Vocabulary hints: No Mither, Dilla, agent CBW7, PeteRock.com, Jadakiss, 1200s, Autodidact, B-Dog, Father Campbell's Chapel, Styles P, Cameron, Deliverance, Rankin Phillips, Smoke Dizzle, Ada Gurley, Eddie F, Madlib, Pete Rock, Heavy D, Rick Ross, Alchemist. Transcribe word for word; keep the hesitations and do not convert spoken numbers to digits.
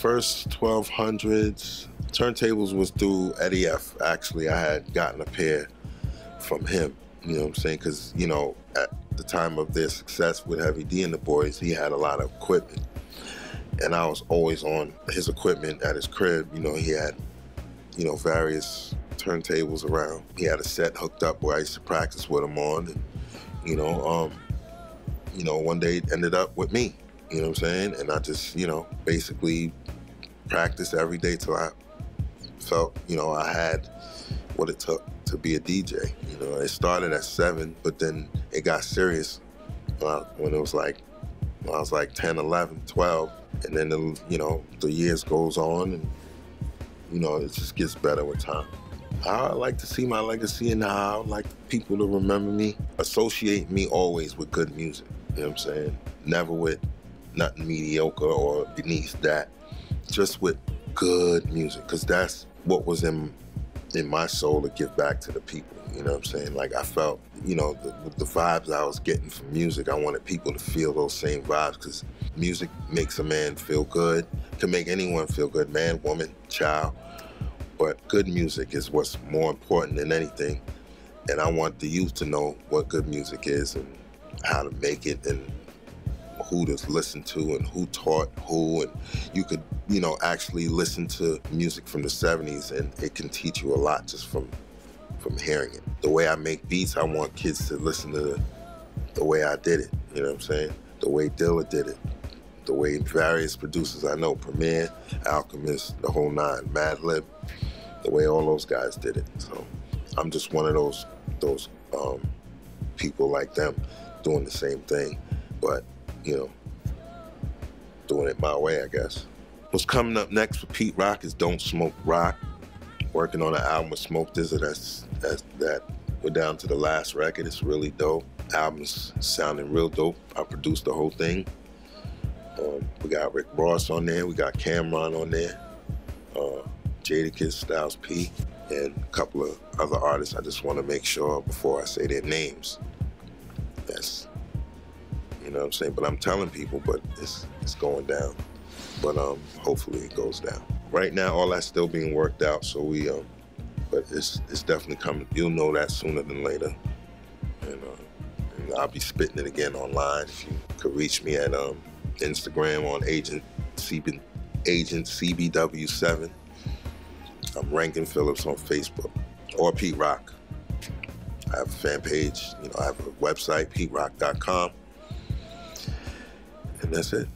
first twelve hundreds, turntables was through Eddie F, actually. I had gotten a pair from him, you know what I'm saying? Because, you know, at the time of their success with Heavy D and the boys, he had a lot of equipment. And I was always on his equipment at his crib. You know, he had, you know, various turntables around. He had a set hooked up where I used to practice with him on. And, you know, um, you know, one day it ended up with me, you know what I'm saying? And I just, you know, basically practiced every day till I felt, you know, I had what it took to be a D J. You know, it started at seven, but then it got serious when, I, when it was like, when I was like ten, eleven, twelve. And then, the, you know, the years goes on and, you know, it just gets better with time. How I like to see my legacy and how I would like people to remember me, associate me always with good music, you know what I'm saying? Never with nothing mediocre or beneath that, just with good music, because that's what was in in my soul to give back to the people, you know what I'm saying? Like I felt, you know, the, the vibes I was getting from music, I wanted people to feel those same vibes because music makes a man feel good, can make anyone feel good, man, woman, child, but good music is what's more important than anything. And I want the youth to know what good music is and how to make it and who to listen to and who taught who. And you could, you know, actually listen to music from the seventies and it can teach you a lot just from from hearing it. The way I make beats, I want kids to listen to the, the way I did it, you know what I'm saying? The way Dilla did it, the way various producers I know, Premier, Alchemist, the whole nine, Madlib, the way all those guys did it. So I'm just one of those, those um, people like them doing the same thing, but, you know, doing it my way, I guess. What's coming up next for Pete Rock is Don't Smoke Rock. Working on an album with Smoke Dizzle, that's, that's that. We're down to the last record. It's really dope. Album's sounding real dope. I produced the whole thing. Um, we got Rick Ross on there. We got Cameron on there. Uh, Jadakiss, Styles P, and a couple of other artists. I just want to make sure before I say their names. That's, you know what I'm saying? But I'm telling people, but it's, it's going down. But um, hopefully it goes down. Right now, all that's still being worked out, so we, um, but it's it's definitely coming. You'll know that sooner than later. And, uh, and I'll be spitting it again online. If you could reach me at um, Instagram on agent, agent C B W seven. I'm Rankin Phillips on Facebook, or Pete Rock. I have a fan page, you know, I have a website, Pete Rock dot com. And that's it.